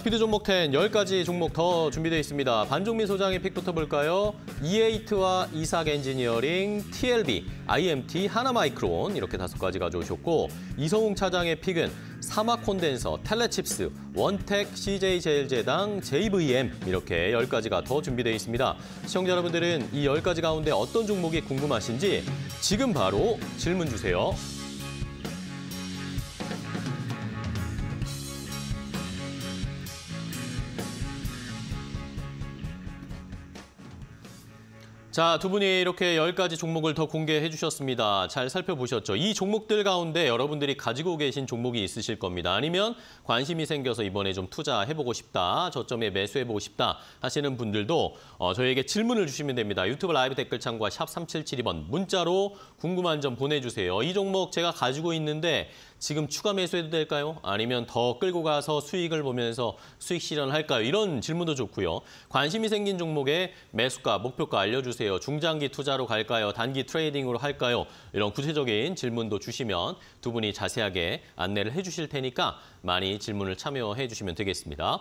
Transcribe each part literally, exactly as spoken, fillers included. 스피드 종목 텐 열 가지 종목 더 준비되어 있습니다. 반종민 소장의 픽부터 볼까요? 이에이트와 이삭 엔지니어링, 티엘비, 아이엠티, 하나 마이크론 이렇게 다섯 가지 가져오셨고 이성웅 차장의 픽은 삼화콘덴서, 텔레치이ps, 원텍, 씨제이 제일제당, 제이브이엠 이렇게 열 가지가 더 준비되어 있습니다. 시청자 여러분들은 이 열 가지 가운데 어떤 종목이 궁금하신지 지금 바로 질문 주세요. 자, 두 분이 이렇게 열 가지 종목을 더 공개해 주셨습니다. 잘 살펴보셨죠? 이 종목들 가운데 여러분들이 가지고 계신 종목이 있으실 겁니다. 아니면 관심이 생겨서 이번에 좀 투자해보고 싶다, 저점에 매수해보고 싶다 하시는 분들도 어, 저희에게 질문을 주시면 됩니다. 유튜브 라이브 댓글창과 샵 삼칠칠이 번 문자로 궁금한 점 보내주세요. 이 종목 제가 가지고 있는데 지금 추가 매수해도 될까요? 아니면 더 끌고 가서 수익을 보면서 수익 실현할까요? 이런 질문도 좋고요. 관심이 생긴 종목의 매수가, 목표가 알려주세요. 중장기 투자로 갈까요? 단기 트레이딩으로 할까요? 이런 구체적인 질문도 주시면 두 분이 자세하게 안내를 해주실 테니까 많이 질문을 참여해 주시면 되겠습니다.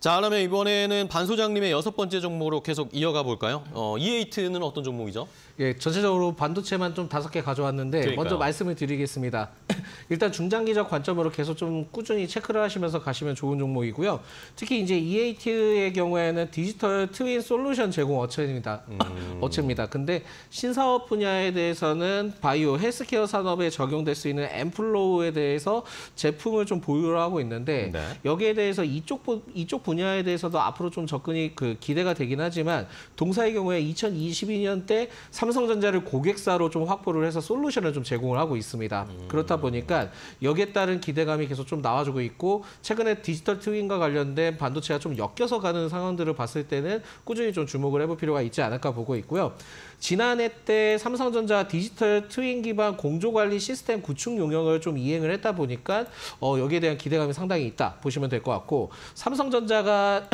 자, 그러면 이번에는 반 소장님의 여섯 번째 종목으로 계속 이어가 볼까요? 어, 이에이트는 어떤 종목이죠? 예, 전체적으로 반도체만 좀 다섯 개 가져왔는데 그러니까요. 먼저 말씀을 드리겠습니다. 일단 중장기적 관점으로 계속 좀 꾸준히 체크를 하시면서 가시면 좋은 종목이고요. 특히 이제 이에이티의 경우에는 디지털 트윈 솔루션 제공 업체입니다. 음... 업체입니다. 근데 신사업 분야에 대해서는 바이오, 헬스케어 산업에 적용될 수 있는 엠플로우에 대해서 제품을 좀 보유를 하고 있는데 네. 여기에 대해서 이쪽 이쪽 분야에 대해서도 앞으로 좀 접근이 그 기대가 되긴 하지만 동사의 경우에 이천이십이 년 때 삼성전자를 고객사로 좀 확보를 해서 솔루션을 좀 제공을 하고 있습니다. 음... 그렇다 보니까 여기에 따른 기대감이 계속 좀 나와주고 있고 최근에 디지털 트윈과 관련된 반도체가 좀 엮여서 가는 상황들을 봤을 때는 꾸준히 좀 주목을 해볼 필요가 있지 않을까 보고 있고요. 지난해 때 삼성전자 디지털 트윈 기반 공조관리 시스템 구축 용역을 좀 이행을 했다 보니까 어, 여기에 대한 기대감이 상당히 있다 보시면 될 것 같고 삼성전자가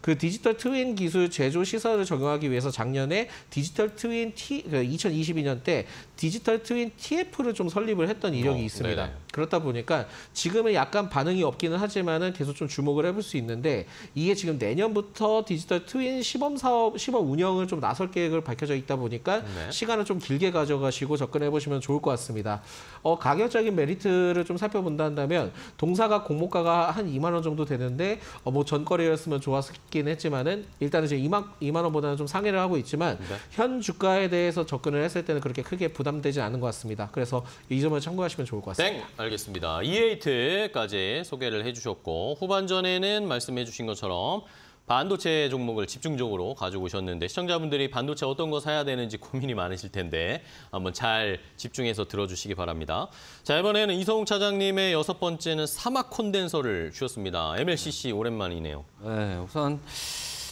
그 디지털 트윈 기술 제조 시설을 적용하기 위해서 작년에 디지털 트윈 T, 이천이십이 년 때 디지털 트윈 티에프를 좀 설립을 했던 이력이 어, 있습니다. 네. 그렇다 보니까 지금은 약간 반응이 없기는 하지만은 계속 좀 주목을 해볼 수 있는데 이게 지금 내년부터 디지털 트윈 시범 사업, 시범 운영을 좀 나설 계획을 밝혀져 있다 보니까 네. 시간을 좀 길게 가져가시고 접근해 보시면 좋을 것 같습니다. 어, 가격적인 메리트를 좀 살펴본다면 동사가 공모가가 한 이만 원 정도 되는데 어, 뭐 전거래였으면 좋았긴 했지만은 일단은 이제 이만 원보다는 좀 상회를 하고 있지만 네. 현 주가에 대해서 접근을 했을 때는 그렇게 크게 부담되지 않은 것 같습니다. 그래서 이 점을 참고하시면 좋을 것 같습니다. 네. 알겠습니다. 이에이트까지 소개를 해주셨고 후반전에는 말씀해주신 것처럼 반도체 종목을 집중적으로 가지고 오셨는데 시청자분들이 반도체 어떤 거 사야 되는지 고민이 많으실 텐데 한번 잘 집중해서 들어주시기 바랍니다. 자, 이번에는 이성웅 차장님의 여섯 번째는 삼화콘덴서를 주셨습니다. 엠엘씨씨 오랜만이네요. 네, 우선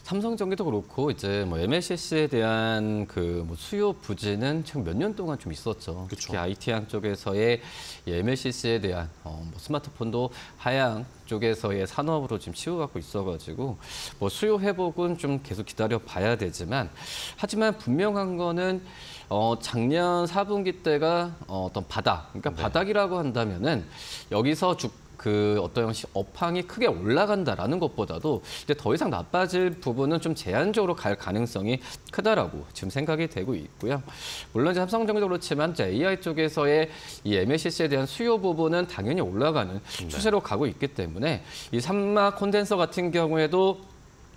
삼성전기도 그렇고 이제 뭐 엠엘씨씨에 대한 그 뭐 수요 부진은 지금 몇 년 동안 좀 있었죠. 그쵸. 특히 아이티향 쪽에서의 엠엘씨씨에 대한 어 뭐 스마트폰도 하향 쪽에서의 산업으로 지금 치우가고 있어가지고 뭐 수요 회복은 좀 계속 기다려 봐야 되지만 하지만 분명한 거는 어 작년 사 분기 때가 어 어떤 바닥, 그러니까 네. 바닥이라고 한다면은 여기서 주 그 어떤 형식 업황이 크게 올라간다라는 것보다도 이제 더 이상 나빠질 부분은 좀 제한적으로 갈 가능성이 크다라고 지금 생각이 되고 있고요. 물론 이제 삼성전기도 그렇지만 이제 에이아이 쪽에서의 이 엠엘씨씨에 대한 수요 부분은 당연히 올라가는 네. 추세로 가고 있기 때문에 이 삼화콘덴서 같은 경우에도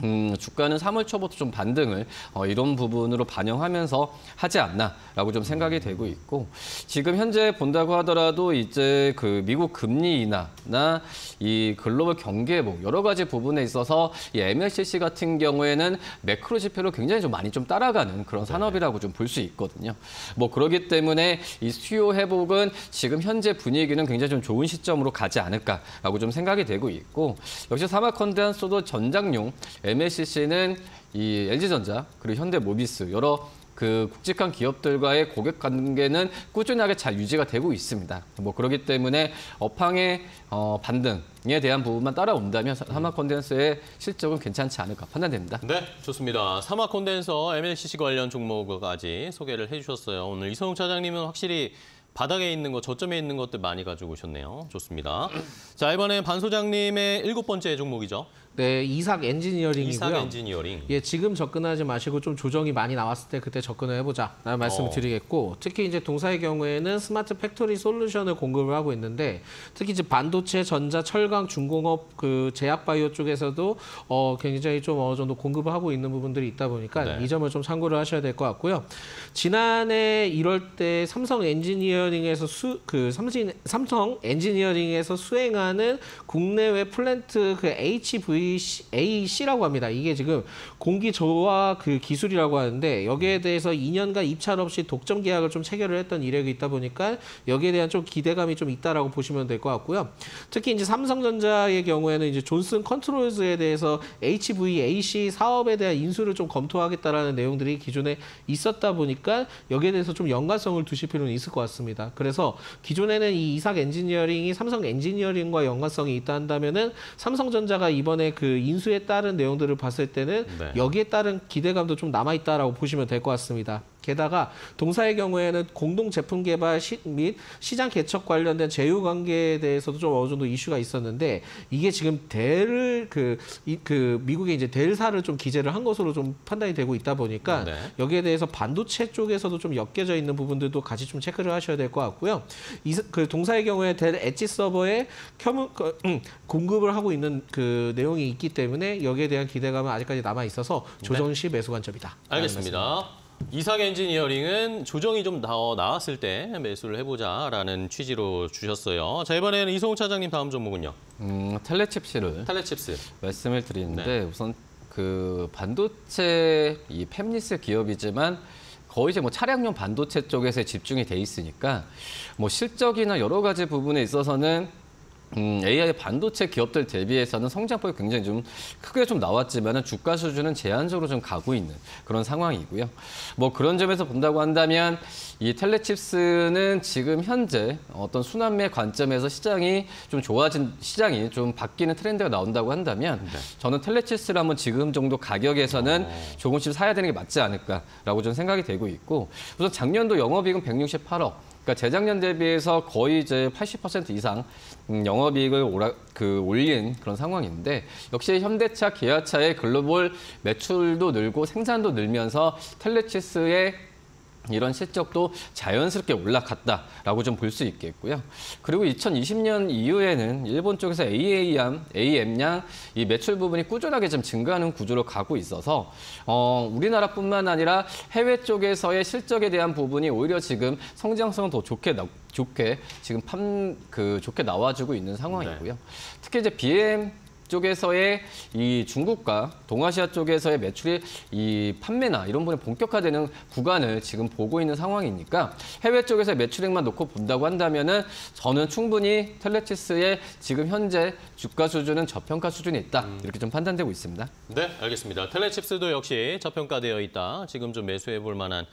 음, 주가는 삼월 초부터 좀 반등을 어, 이런 부분으로 반영하면서 하지 않나라고 좀 생각이 되고 있고 지금 현재 본다고 하더라도 이제 그 미국 금리 인하나 이 글로벌 경계 뭐 여러 가지 부분에 있어서 이 엠엘씨씨 같은 경우에는 매크로 지표로 굉장히 좀 많이 좀 따라가는 그런 산업이라고 좀 볼 수 있거든요. 뭐 그러기 때문에 이 수요 회복은 지금 현재 분위기는 굉장히 좀 좋은 시점으로 가지 않을까라고 좀 생각이 되고 있고 역시 삼화콘덴서도 전장용 엠엘씨씨는 이 엘지전자 그리고 현대모비스 여러 그 국직한 기업들과의 고객 관계는 꾸준하게 잘 유지가 되고 있습니다. 뭐 그렇기 때문에 업황의 어, 반등에 대한 부분만 따라온다면 삼화콘덴서의 실적은 괜찮지 않을까 판단됩니다. 네, 좋습니다. 삼화콘덴서 엠엘씨씨 관련 종목까지 소개를 해주셨어요. 오늘 이성웅 차장님은 확실히 바닥에 있는 것, 저점에 있는 것들 많이 가지고 오셨네요. 좋습니다. 자, 이번엔 반 소장님의 일곱 번째 종목이죠. 네, 이삭 엔지니어링이고요. 이삭 엔지니어링. 예, 지금 접근하지 마시고 좀 조정이 많이 나왔을 때 그때 접근을 해보자 라는 말씀을 어. 드리겠고, 특히 이제 동사의 경우에는 스마트 팩토리 솔루션을 공급을 하고 있는데, 특히 이제 반도체, 전자, 철강, 중공업, 그 제약바이오 쪽에서도 어, 굉장히 좀 어느 정도 공급을 하고 있는 부분들이 있다 보니까 네. 이 점을 좀 참고를 하셔야 될 것 같고요. 지난해 일월 때 삼성 엔지니어링에서 수, 그 삼진, 삼성 엔지니어링에서 수행하는 국내외 플랜트 그 에이치브이 에이씨라고 합니다. 이게 지금 공기 저하 그 기술이라고 하는데, 여기에 대해서 이 년간 입찰 없이 독점 계약을 좀 체결을 했던 이력이 있다 보니까 여기에 대한 좀 기대감이 좀 있다라고 보시면 될 것 같고요. 특히 이제 삼성전자의 경우에는 이제 존슨 컨트롤즈에 대해서 에이치브이에이씨 사업에 대한 인수를 좀 검토하겠다라는 내용들이 기존에 있었다 보니까 여기에 대해서 좀 연관성을 두실 필요는 있을 것 같습니다. 그래서 기존에는 이 이삭 엔지니어링이 삼성 엔지니어링과 연관성이 있다 한다면은 삼성전자가 이번에 그 인수에 따른 내용들을 봤을 때는 네. 여기에 따른 기대감도 좀 남아있다라고 보시면 될 것 같습니다. 게다가 동사의 경우에는 공동 제품 개발 시, 및 시장 개척 관련된 제휴 관계에 대해서도 좀 어느 정도 이슈가 있었는데, 이게 지금 델을 그, 이, 그 미국의 이제 델사를 좀 기재를 한 것으로 좀 판단이 되고 있다 보니까 네. 여기에 대해서 반도체 쪽에서도 좀 엮여져 있는 부분들도 같이 좀 체크를 하셔야 될 것 같고요. 이, 그 동사의 경우에 델 엣지 서버에 켜문, 그, 음, 공급을 하고 있는 그 내용이 있기 때문에 여기에 대한 기대감은 아직까지 남아 있어서 조정 시 네. 매수 관점이다. 알겠습니다. 이삭 엔지니어링은 조정이 좀 더 나왔을 때 매수를 해보자라는 취지로 주셨어요. 자, 이번에는 이성웅 차장님 다음 종목은요? 음, 텔레칩스를 텔레칩스. 말씀을 드리는데 네. 우선 그 반도체 이 팹리스 기업이지만 거의 이제 뭐 차량용 반도체 쪽에서 집중이 돼 있으니까 뭐 실적이나 여러 가지 부분에 있어서는 음, 에이아이 반도체 기업들 대비해서는 성장폭이 굉장히 좀 크게 좀 나왔지만은 주가 수준은 제한적으로 좀 가고 있는 그런 상황이고요. 뭐 그런 점에서 본다고 한다면 이 텔레칩스는 지금 현재 어떤 순환매 관점에서 시장이 좀 좋아진, 시장이 좀 바뀌는 트렌드가 나온다고 한다면 네. 저는 텔레칩스를 한번 지금 정도 가격에서는 오. 조금씩 사야 되는 게 맞지 않을까라고 좀 생각이 되고 있고, 우선 작년도 영업이익은 백육십팔억. 그러니까 재작년 대비해서 거의 이제 팔십 퍼센트 이상 영업이익을 오라, 그 올린 그런 상황인데, 역시 현대차, 기아차의 글로벌 매출도 늘고 생산도 늘면서 텔레칩스의 이런 실적도 자연스럽게 올라갔다라고 좀 볼 수 있겠고요. 그리고 이천이십 년 이후에는 일본 쪽에서 에이엠, 에이엠양 이 매출 부분이 꾸준하게 좀 증가하는 구조로 가고 있어서 어, 우리나라뿐만 아니라 해외 쪽에서의 실적에 대한 부분이 오히려 지금 성장성은 더 좋게 나, 좋게 지금 판, 그 좋게 나와주고 있는 상황이고요. 네. 특히 이제 비엠 쪽에서의 이 중국과 동아시아 쪽에서의 매출이 이 판매나 이런 부분에 본격화되는 구간을 지금 보고 있는 상황이니까 해외 쪽에서 매출액만 놓고 본다고 한다면은 저는 충분히 텔레칩스의 지금 현재 주가 수준은 저평가 수준이 있다. 음. 이렇게 좀 판단되고 있습니다. 네, 알겠습니다. 텔레칩스도 역시 저평가되어 있다. 지금 좀 매수해 볼 만한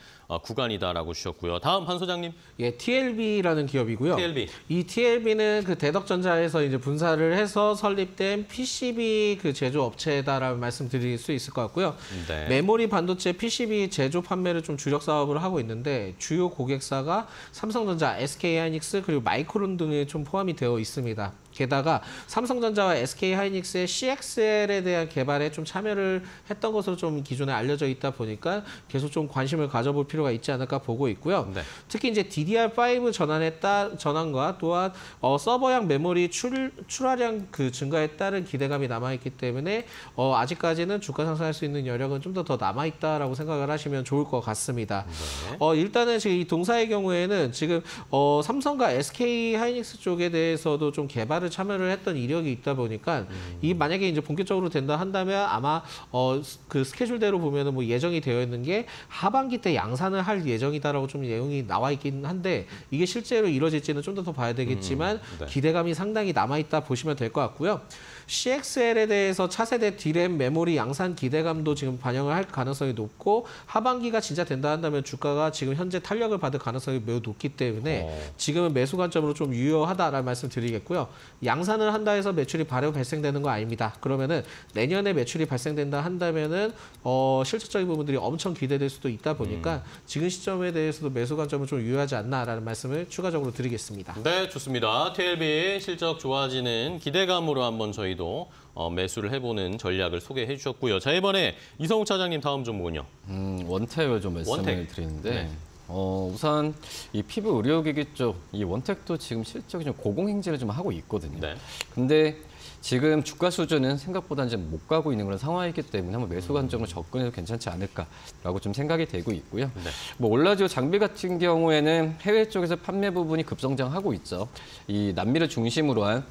구간이다라고 주셨고요. 다음 반 소장님. 예, 티엘비라는 기업이고요. 티엘비. 이 티엘비는 그 대덕전자에서 이제 분사를 해서 설립된 피씨비 그 제조 업체다라는 말씀드릴 수 있을 것 같고요. 네. 메모리 반도체 피씨비 제조 판매를 좀 주력 사업을 하고 있는데, 주요 고객사가 삼성전자, 에스케이 하이닉스 그리고 마이크론 등에 좀 포함이 되어 있습니다. 게다가 삼성전자와 에스케이 하이닉스의 씨엑스엘에 대한 개발에 좀 참여를 했던 것으로 좀 기존에 알려져 있다 보니까 계속 좀 관심을 가져볼 필요가 있지 않을까 보고 있고요. 네. 특히 이제 디디알 파이브 전환에 따, 전환과 또한 어, 서버향 메모리 출, 출하량 그 증가에 따른 기대감이 남아있기 때문에 어, 아직까지는 주가 상승할 수 있는 여력은 좀 더 더 남아있다라고 생각을 하시면 좋을 것 같습니다. 네. 어, 일단은 지금 이 동사의 경우에는 지금 어, 삼성과 에스케이 하이닉스 쪽에 대해서도 좀 개발을 참여를 했던 이력이 있다 보니까 음. 이 만약에 이제 본격적으로 된다 한다면 아마 어 그 스케줄대로 보면은 뭐 예정이 되어 있는 게 하반기 때 양산을 할 예정이다라고 좀 내용이 나와 있긴 한데, 이게 실제로 이루어질지는 좀 더 더 봐야 되겠지만 음. 네. 기대감이 상당히 남아 있다 보시면 될 것 같고요. 씨엑스엘에 대해서 차세대 디램 메모리 양산 기대감도 지금 반영을 할 가능성이 높고, 하반기가 진짜 된다 한다면 주가가 지금 현재 탄력을 받을 가능성이 매우 높기 때문에 어. 지금은 매수 관점으로 좀 유효하다라는 말씀 드리겠고요. 양산을 한다 해서 매출이 바로 발생되는 거 아닙니다. 그러면은 내년에 매출이 발생된다 한다면은 어, 실질적인 부분들이 엄청 기대될 수도 있다 보니까 음. 지금 시점에 대해서도 매수 관점은 좀 유효하지 않나라는 말씀을 추가적으로 드리겠습니다. 네, 좋습니다. 티엘비 실적 좋아지는 기대감으로 한번 저희도 어, 매수를 해보는 전략을 소개해 주셨고요. 자, 이번에 이성웅 차장님 다음 종목은요? 음, 원택을 좀 말씀을 원택. 드리는데 네. 어, 우선 이 피부 의료기기 쪽, 이 원택도 지금 실적이 좀 고공행진을 좀 하고 있거든요. 네. 근데 지금 주가 수준은 생각보다 이제 못 가고 있는 그런 상황이기 때문에 한번 매수 관점으로 접근해도 괜찮지 않을까라고 좀 생각이 되고 있고요. 네. 뭐 올라지오 장비 같은 경우에는 해외 쪽에서 판매 부분이 급성장하고 있죠. 이 남미를 중심으로 한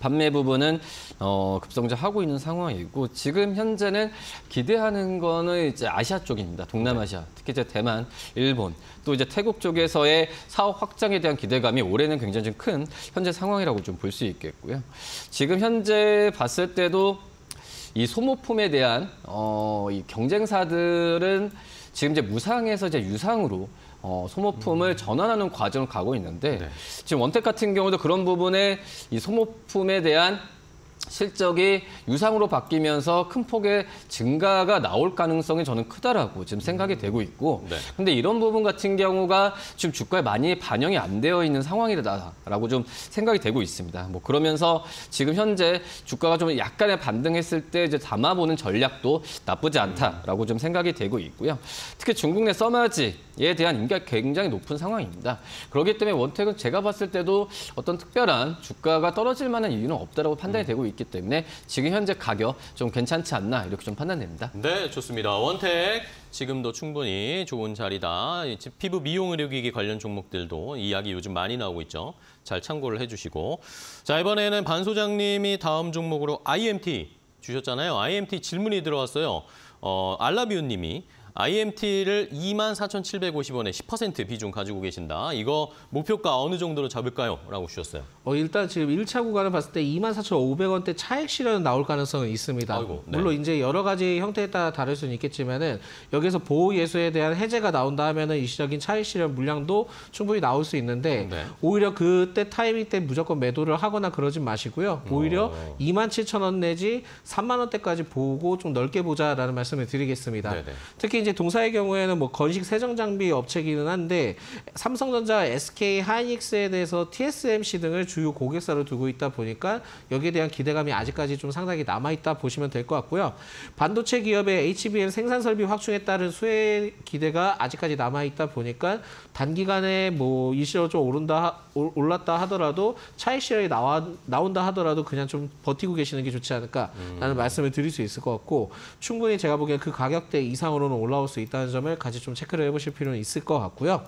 판매 부분은 어, 급성장하고 있는 상황이고 지금 현재는 기대하는 거는 이제 아시아 쪽입니다. 동남아시아, 네. 특히 이제 대만, 일본, 또 이제 태국 쪽에서의 사업 확장에 대한 기대감이 올해는 굉장히 좀 큰 현재 상황이라고 좀 볼 수 있겠고요. 지금 현재 봤을 때도 이 소모품에 대한 어, 이 경쟁사들은 지금 이제 무상에서 이제 유상으로 어, 소모품을 전환하는 과정을 가고 있는데 네. 지금 원택 같은 경우도 그런 부분에 이 소모품에 대한 실적이 유상으로 바뀌면서 큰 폭의 증가가 나올 가능성이 저는 크다라고 지금 생각이 되고 있고 네. 근데 이런 부분 같은 경우가 지금 주가에 많이 반영이 안 되어 있는 상황이다라고 좀 생각이 되고 있습니다. 뭐 그러면서 지금 현재 주가가 좀 약간의 반등했을 때 이제 담아보는 전략도 나쁘지 않다라고 좀 생각이 되고 있고요. 특히 중국 내 써마지에 대한 인기가 굉장히 높은 상황입니다. 그렇기 때문에 원택은 제가 봤을 때도 어떤 특별한 주가가 떨어질 만한 이유는 없다라고 판단이 되고 있습니다. 있기 때문에 지금 현재 가격 좀 괜찮지 않나 이렇게 좀 판단됩니다. 네, 좋습니다. 원택 지금도 충분히 좋은 자리다. 피부 미용 의료기기 관련 종목들도 이야기 요즘 많이 나오고 있죠. 잘 참고를 해주시고 자 이번에는 반 소장님이 다음 종목으로 아이엠티 주셨잖아요. 아이엠티 질문이 들어왔어요. 어, 알라비온님이 아이엠티를 이만 사천칠백오십 원에 십 퍼센트 비중 가지고 계신다. 이거 목표가 어느 정도로 잡을까요? 라고 주셨어요. 어, 일단 지금 일 차 구간을 봤을 때 이만 사천오백 원대 차익 실현 나올 가능성은 있습니다. 아이고, 네. 물론 이제 여러 가지 형태에 따라 다를 수는 있겠지만은 여기서 보호 예수에 대한 해제가 나온다 하면은 일시적인 차익 실현 물량도 충분히 나올 수 있는데 네. 오히려 그때 타이밍 때 무조건 매도를 하거나 그러지 마시고요. 오히려 어... 이만 칠천 원 내지 삼만 원대까지 보고 좀 넓게 보자라는 말씀을 드리겠습니다. 네네. 특히 이제 동사의 경우에는 뭐 건식 세정 장비 업체기는 한데 삼성전자, 에스케이 하이닉스에 대해서 티에스엠씨 등을 주요 고객사로 두고 있다 보니까 여기에 대한 기대감이 아직까지 좀 상당히 남아 있다 보시면 될 것 같고요. 반도체 기업의 에이치비엠 생산 설비 확충에 따른 수혜 기대가 아직까지 남아 있다 보니까 단기간에 뭐 일시적으로 좀 오른다 올랐다 하더라도 차익 실현이 나와 나온다 하더라도 그냥 좀 버티고 계시는 게 좋지 않을까라는 음. 말씀을 드릴 수 있을 것 같고 충분히 제가 보기엔 그 가격대 이상으로는 올라올 수 있다는 점을 같이 좀 체크를 해보실 필요는 있을 것 같고요.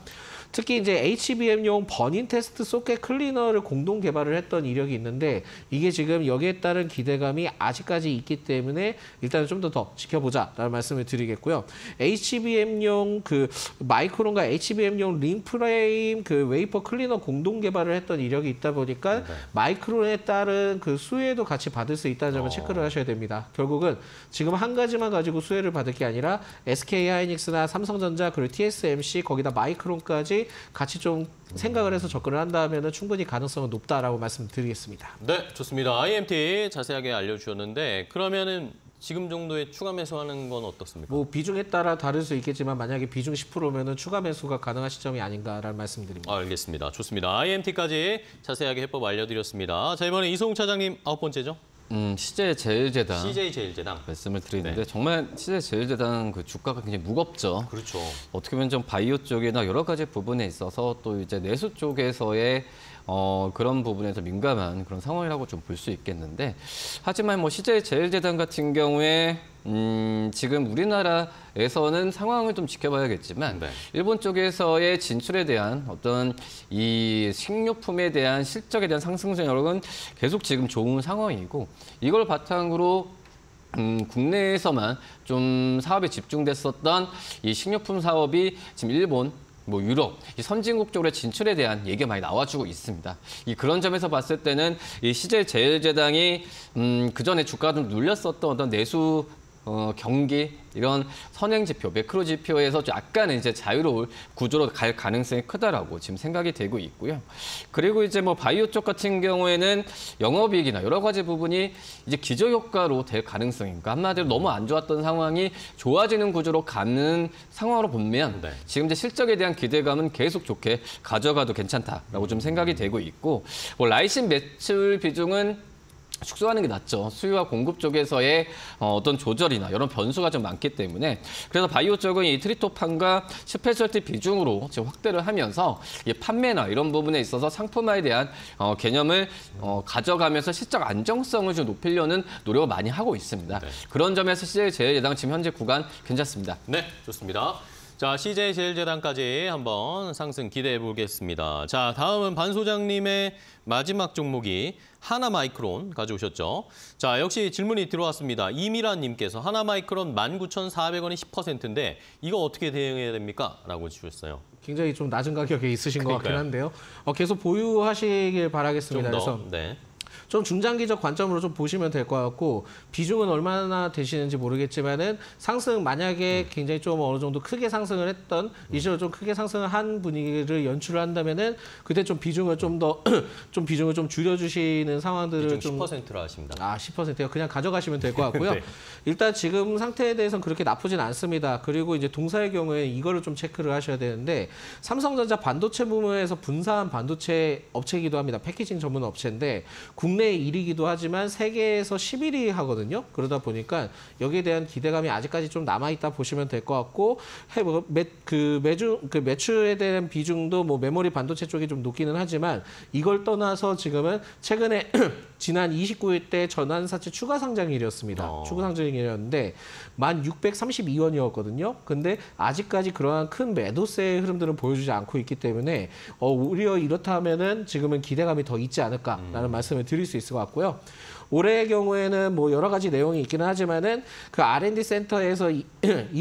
특히 이제 에이치비엠용 버닝 테스트 소켓 클리너를 공동 개발을 했던 이력이 있는데 이게 지금 여기에 따른 기대감이 아직까지 있기 때문에 일단은 좀 더 더 지켜보자라는 말씀을 드리겠고요. 에이치비엠용 그 마이크론과 에이치비엠용 링프레임 그 웨이퍼 클리너 공동 개발을 했던 이력이 있다 보니까 네. 마이크론에 따른 그 수혜도 같이 받을 수 있다는 점을 어... 체크를 하셔야 됩니다. 결국은 지금 한 가지만 가지고 수혜를 받을 게 아니라 에스케이 하이닉스나 삼성전자 그리고 티에스엠씨 거기다 마이크론까지 같이 좀 생각을 해서 접근을 한다면 충분히 가능성은 높다라고 말씀드리겠습니다. 네, 좋습니다. 아이엠티 자세하게 알려주셨는데 그러면은 지금 정도의 추가 매수하는 건 어떻습니까? 뭐 비중에 따라 다를 수 있겠지만 만약에 비중 십 퍼센트면은 추가 매수가 가능한 시점이 아닌가라는 말씀드립니다. 알겠습니다. 좋습니다. 아이엠티까지 자세하게 해법 알려드렸습니다. 자 이번에 이성웅 차장님 아홉 번째죠? 음, 씨제이 제일제당. 씨제이 제일제당 말씀을 드리는데 네. 정말 씨제이 제일제당 그 주가가 굉장히 무겁죠. 그렇죠. 어떻게 보면 좀 바이오 쪽이나 여러 가지 부분에 있어서 또 이제 내수 쪽에서의 어, 그런 부분에서 민감한 그런 상황이라고 좀 볼 수 있겠는데 하지만 뭐 씨제이 제일제당 같은 경우에 음, 지금 우리나라에서는 상황을 좀 지켜봐야겠지만 네. 일본 쪽에서의 진출에 대한 어떤 이 식료품에 대한 실적에 대한 상승세력은 계속 지금 좋은 상황이고 이걸 바탕으로 음, 국내에서만 좀 사업에 집중됐었던 이 식료품 사업이 지금 일본 뭐 유럽, 이 선진국 쪽으로의 진출에 대한 얘기가 많이 나와주고 있습니다. 이 그런 점에서 봤을 때는 이 씨제이 제일제당이 음, 그 전에 주가가 좀 눌렸었던 어떤 내수 어, 경기 이런 선행 지표, 매크로 지표에서 약간은 이제 자유로울 구조로 갈 가능성이 크다라고 지금 생각이 되고 있고요. 그리고 이제 뭐 바이오 쪽 같은 경우에는 영업이익이나 여러 가지 부분이 이제 기저효과로 될 가능성인가, 한마디로 너무 안 좋았던 상황이 좋아지는 구조로 가는 상황으로 보면 네. 지금 이제 실적에 대한 기대감은 계속 좋게 가져가도 괜찮다라고 좀 생각이 되고 있고, 뭐 라이신 매출 비중은 축소하는 게 낫죠. 수요와 공급 쪽에서의 어떤 조절이나 이런 변수가 좀 많기 때문에, 그래서 바이오 쪽은 이 트리토판과 스페셜티 비중으로 지금 확대를 하면서 이 판매나 이런 부분에 있어서 상품화에 대한 어, 개념을 어, 가져가면서 실적 안정성을 좀 높이려는 노력을 많이 하고 있습니다. 네. 그런 점에서 씨제이 제일제당 지금 현재 구간 괜찮습니다. 네, 좋습니다. 자, 씨제이 제일제당까지 한번 상승 기대해 보겠습니다. 자, 다음은 반 소장님의 마지막 종목이 하나 마이크론 가져오셨죠. 자, 역시 질문이 들어왔습니다. 이미란 님께서 하나 마이크론 만 구천사백 원이 십 퍼센트인데 이거 어떻게 대응해야 됩니까? 라고 주셨어요. 굉장히 좀 낮은 가격에 있으신 그러니까요. 것 같긴 한데요. 어, 계속 보유하시길 바라겠습니다. 좀 더, 그래서 네. 좀 중장기적 관점으로 좀 보시면 될 것 같고, 비중은 얼마나 되시는지 모르겠지만은 상승 만약에 굉장히 좀 어느 정도 크게 상승을 했던 이슈로 좀 크게 상승을 한 분위기를 연출을 한다면은 그때 좀 비중을 좀 더 좀 비중을 좀 줄여주시는 상황들을 좀 십 퍼센트로 하십니다. 아, 십 퍼센트요? 그냥 가져가시면 될 것 같고요. 네. 일단 지금 상태에 대해서는 그렇게 나쁘진 않습니다. 그리고 이제 동사의 경우에 이거를 좀 체크를 하셔야 되는데, 삼성전자 반도체 부문에서 분사한 반도체 업체이기도 합니다. 패키징 전문 업체인데 국내 일 위이기도 하지만 세계에서 십일 위 하거든요. 그러다 보니까 여기에 대한 기대감이 아직까지 좀 남아있다 보시면 될 것 같고, 매, 그, 매주, 그 매출에 대한 비중도 뭐 메모리 반도체 쪽이 좀 높기는 하지만 이걸 떠나서 지금은 최근에 지난 이십구 일 때 전환사채 추가 상장일이었습니다. 어. 추가 상장일이었는데 만 육백삼십이 원이었거든요. 근데 아직까지 그러한 큰 매도세의 흐름들은 보여주지 않고 있기 때문에 어, 오히려 이렇다면은 지금은 기대감이 더 있지 않을까라는 음. 말씀을 드립니다. 드릴 수 있을 것 같고요. 올해의 경우에는 뭐 여러 가지 내용이 있기는 하지만은 그 알앤디 센터에서 이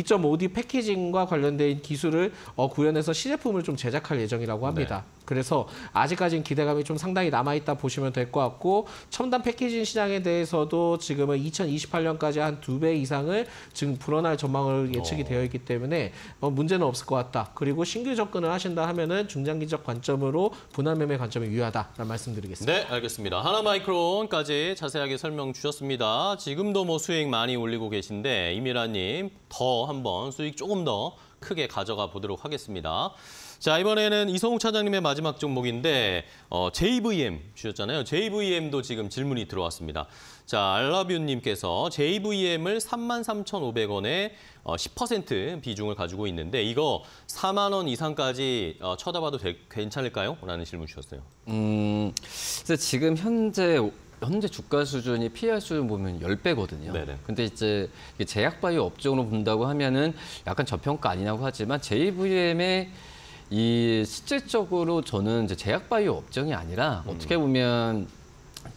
점 오 디 패키징과 관련된 기술을 어, 구현해서 시제품을 좀 제작할 예정이라고 합니다. 네. 그래서 아직까지는 기대감이 좀 상당히 남아있다 보시면 될 것 같고, 첨단 패키징 시장에 대해서도 지금은 이천이십팔 년까지 한 두 배 이상을 지금 불어날 전망을 예측이 어. 되어 있기 때문에 어, 문제는 없을 것 같다. 그리고 신규 접근을 하신다 하면은 중장기적 관점으로 분할 매매 관점이 유효하다라는 말씀드리겠습니다. 네, 알겠습니다. 하나 마이크론까지 자세하게 설명 주셨습니다. 지금도 뭐 수익 많이 올리고 계신데 이미라님 더 한번 수익 조금 더 크게 가져가 보도록 하겠습니다. 자, 이번에는 이성웅 차장님의 마지막 종목인데 어, 제이브이엠 주셨잖아요. 제이브이엠도 지금 질문이 들어왔습니다. 자, 알라뷰님께서 제이브이엠을 삼만 삼천오백 원에 어, 십 퍼센트 비중을 가지고 있는데 이거 사만 원 이상까지 어, 쳐다봐도 되, 괜찮을까요? 라는 질문 주셨어요. 음, 지금 현재... 현재 주가 수준이 피알 수준 보면 십 배거든요. 네네. 근데 이제 제약바이오 업종으로 본다고 하면은 약간 저평가 아니냐고 하지만 제이브이엠의 이 실질적으로 저는 이제 제약바이오 업종이 아니라 음. 어떻게 보면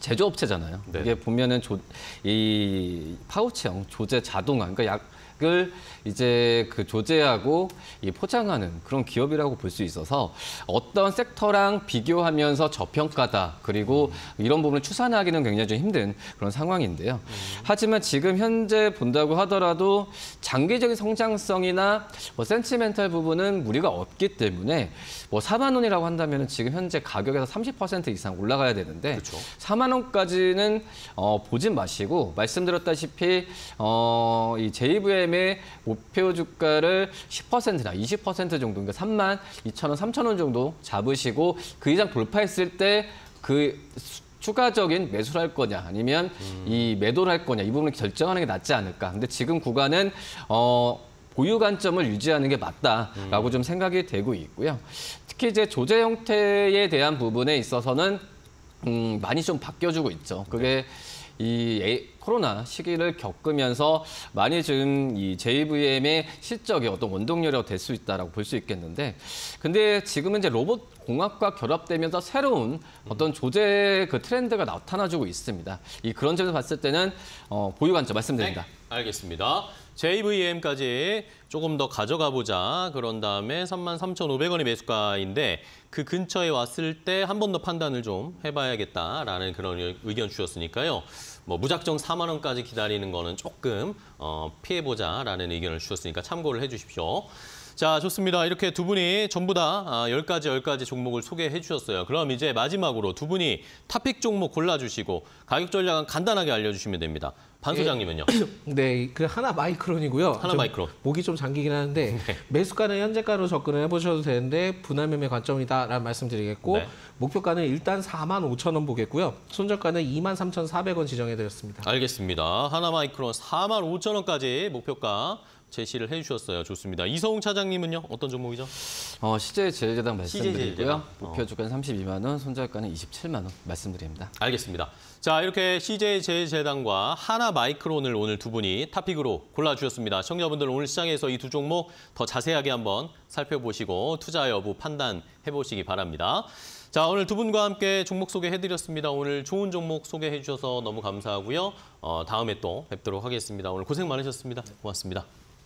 제조업체잖아요. 네네. 이게 보면은 조, 이 파우치형 조제 자동화, 그러니까 약 을 이제 그 조제하고 이 포장하는 그런 기업이라고 볼 수 있어서 어떤 섹터랑 비교하면서 저평가다, 그리고 음. 이런 부분을 추산하기는 굉장히 좀 힘든 그런 상황인데요. 음. 하지만 지금 현재 본다고 하더라도 장기적인 성장성이나 뭐 센티멘탈 부분은 무리가 없기 때문에 뭐 사만 원이라고 한다면 지금 현재 가격에서 삼십 퍼센트 이상 올라가야 되는데 그쵸. 사만 원까지는 어, 보진 마시고, 말씀드렸다시피 어, 이 제이브이엠 목표 주가를 십 퍼센트나 이십 퍼센트 정도, 그러니까 삼만 이천 원, 삼천 원 정도 잡으시고 그 이상 돌파했을 때 그 추가적인 매수를 할 거냐 아니면 음. 이 매도를 할 거냐 이 부분을 결정하는 게 낫지 않을까. 근데 지금 구간은 어, 보유 관점을 유지하는 게 맞다라고 음. 좀 생각이 되고 있고요. 특히 이제 조제 형태에 대한 부분에 있어서는 음, 많이 좀 바뀌어주고 있죠. 그게 네. 이 코로나 시기를 겪으면서 많이 지금 이 제이브이엠의 실적이 어떤 원동력이 될 수 있다라고 볼 수 있겠는데, 근데 지금은 이제 로봇 공학과 결합되면서 새로운 어떤 조제 그 트렌드가 나타나주고 있습니다. 이 그런 점에서 봤을 때는 어, 보유 관점 말씀드립니다. 네. 알겠습니다. 제이브이엠까지 조금 더 가져가 보자. 그런 다음에 삼만 삼천오백 원이 매수가인데 그 근처에 왔을 때 한 번 더 판단을 좀 해봐야겠다라는 그런 의견 주셨으니까요. 뭐 무작정 사만 원까지 기다리는 거는 조금 어, 피해보자라는 의견을 주셨으니까 참고를 해주십시오. 자, 좋습니다. 이렇게 두 분이 전부 다 열 가지 열 가지 종목을 소개해 주셨어요. 그럼 이제 마지막으로 두 분이 탑픽 종목 골라주시고 가격 전략은 간단하게 알려주시면 됩니다. 반 소장님은요? 네, 그 하나 마이크론이고요. 하나 마이크론. 목이 좀 잠기긴 하는데 네. 매수가는 현재가로 접근을 해보셔도 되는데 분할 매매 관점이다라는 말씀드리겠고 네. 목표가는 일단 사만 오천 원 보겠고요. 손절가는 이만 삼천사백 원 지정해드렸습니다. 알겠습니다. 하나 마이크론 사만 오천 원까지 목표가 제시를 해주셨어요. 좋습니다. 이성웅 차장님은요? 어떤 종목이죠? 어, 씨제이 제일제당 말씀드리고요. 목표 주가는 삼십이만 원, 손절가는 이십칠만 원 말씀드립니다. 알겠습니다. 자, 이렇게 씨제이 제일제당과 하나 마이크론을 오늘 두 분이 탑픽으로 골라주셨습니다. 시청자분들 오늘 시장에서 이 두 종목 더 자세하게 한번 살펴보시고 투자 여부 판단해보시기 바랍니다. 자, 오늘 두 분과 함께 종목 소개해드렸습니다. 오늘 좋은 종목 소개해주셔서 너무 감사하고요. 어, 다음에 또 뵙도록 하겠습니다. 오늘 고생 많으셨습니다. 고맙습니다.